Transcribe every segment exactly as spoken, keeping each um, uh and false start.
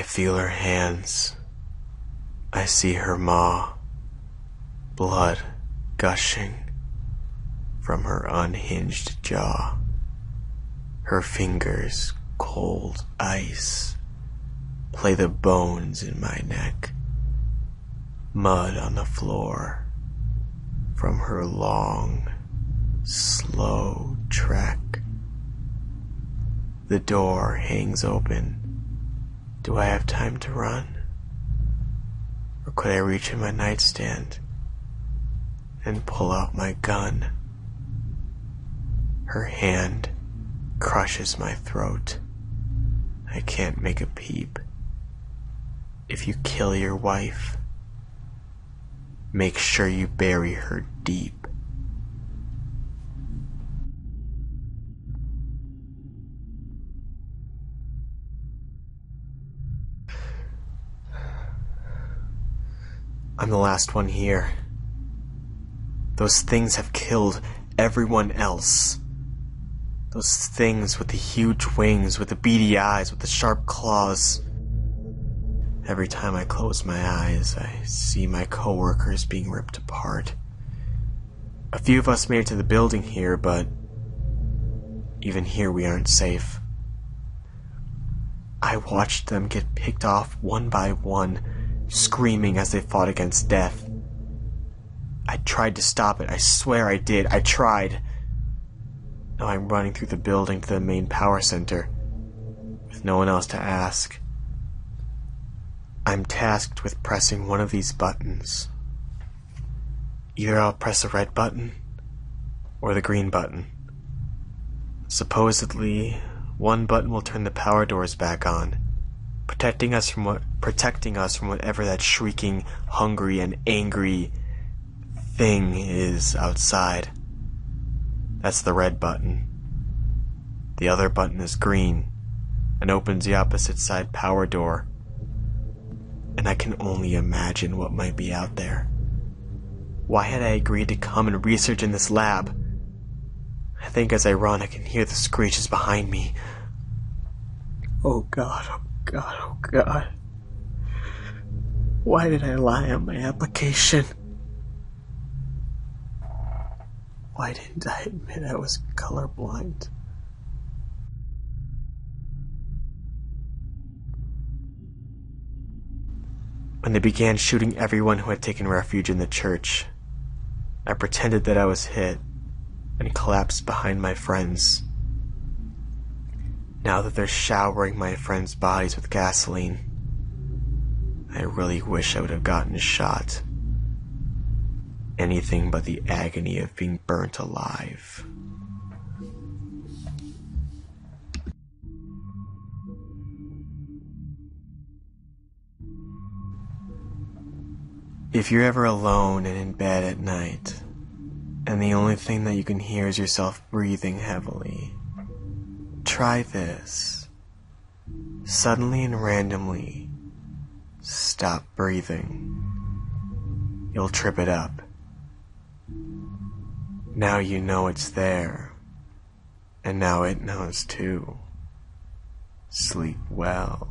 I feel her hands. I see her maw, blood gushing from her unhinged jaw. Her fingers, cold ice, play the bones in my neck. Mud on the floor from her long, slow trek. The door hangs open. Do I have time to run? Or could I reach in my nightstand and pull out my gun? Her hand crushes my throat. I can't make a peep. If you kill your wife, make sure you bury her deep. I'm the last one here. Those things have killed everyone else. Those things with the huge wings, with the beady eyes, with the sharp claws. Every time I close my eyes, I see my coworkers being ripped apart. A few of us made it to the building here, but even here we aren't safe. I watched them get picked off one by one, screaming as they fought against death. I tried to stop it. I swear I did. I tried. Now I'm running through the building to the main power center, with no one else to ask. I'm tasked with pressing one of these buttons. Either I'll press the red button, or the green button. Supposedly, one button will turn the power doors back on, protecting us from what, protecting us from whatever that shrieking, hungry, and angry thing is outside. That's the red button. The other button is green and opens the opposite side power door. And I can only imagine what might be out there. Why had I agreed to come and research in this lab? I think as I run, I can hear the screeches behind me. Oh God, oh God, oh God. Why did I lie on my application? Why didn't I admit I was colorblind? When they began shooting everyone who had taken refuge in the church, I pretended that I was hit and collapsed behind my friends. Now that they're showering my friends' bodies with gasoline, I really wish I would have gotten shot. Anything but the agony of being burnt alive. If you're ever alone and in bed at night, and the only thing that you can hear is yourself breathing heavily, try this. Suddenly and randomly, stop breathing. You'll trip it up. Now you know it's there, and now it knows too. Sleep well.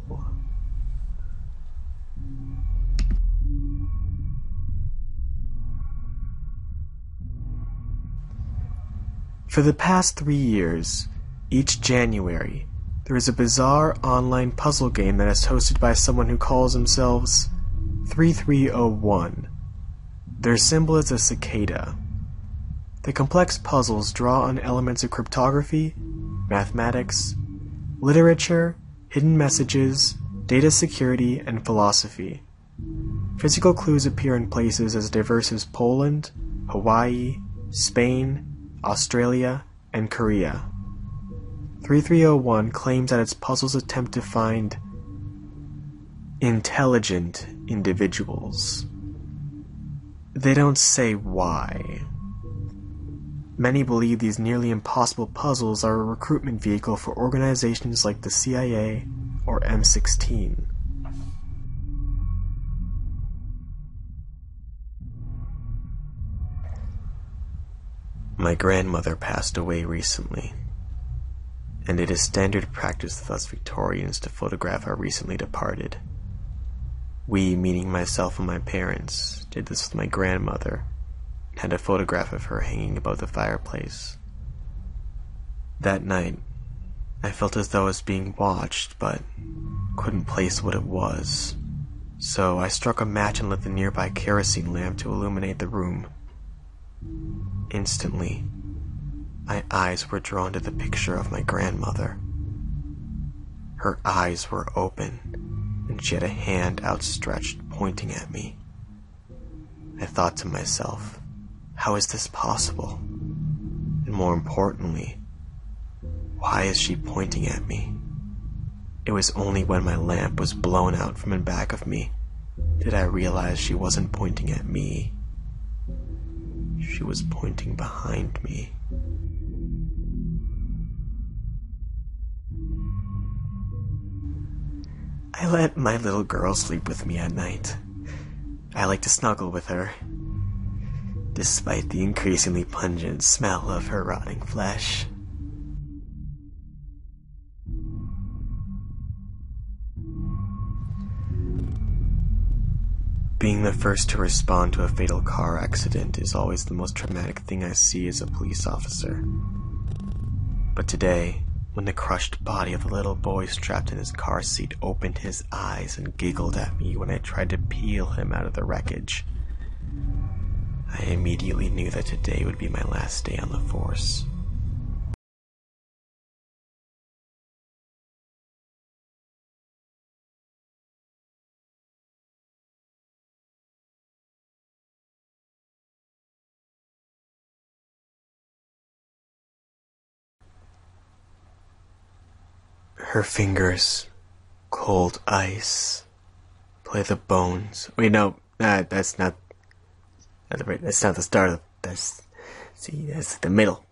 For the past three years, each January, there is a bizarre online puzzle game that is hosted by someone who calls themselves three three oh one. Their symbol is a cicada. The complex puzzles draw on elements of cryptography, mathematics, literature, hidden messages, data security, and philosophy. Physical clues appear in places as diverse as Poland, Hawaii, Spain, Australia, and Korea. three three oh one claims that its puzzles attempt to find intelligent individuals. They don't say why. Many believe these nearly impossible puzzles are a recruitment vehicle for organizations like the C I A or M sixteen. My grandmother passed away recently, and it is standard practice with us Victorians to photograph our recently departed. We, meaning myself and my parents, did this with my grandmother, and had a photograph of her hanging about the fireplace. That night, I felt as though I was being watched, but couldn't place what it was. So I struck a match and lit the nearby kerosene lamp to illuminate the room. Instantly, my eyes were drawn to the picture of my grandmother. Her eyes were open, and she had a hand outstretched, pointing at me. I thought to myself, how is this possible? And more importantly, why is she pointing at me? It was only when my lamp was blown out from in back of me did I realize she wasn't pointing at me. She was pointing behind me. I let my little girl sleep with me at night. I like to snuggle with her, despite the increasingly pungent smell of her rotting flesh. Being the first to respond to a fatal car accident is always the most traumatic thing I see as a police officer. But today, when the crushed body of the little boy strapped in his car seat opened his eyes and giggled at me when I tried to peel him out of the wreckage, I immediately knew that today would be my last day on the force. Her fingers, cold ice, play the bones. Wait, no, uh, that's not. That's not the start of. That's see, that's the middle.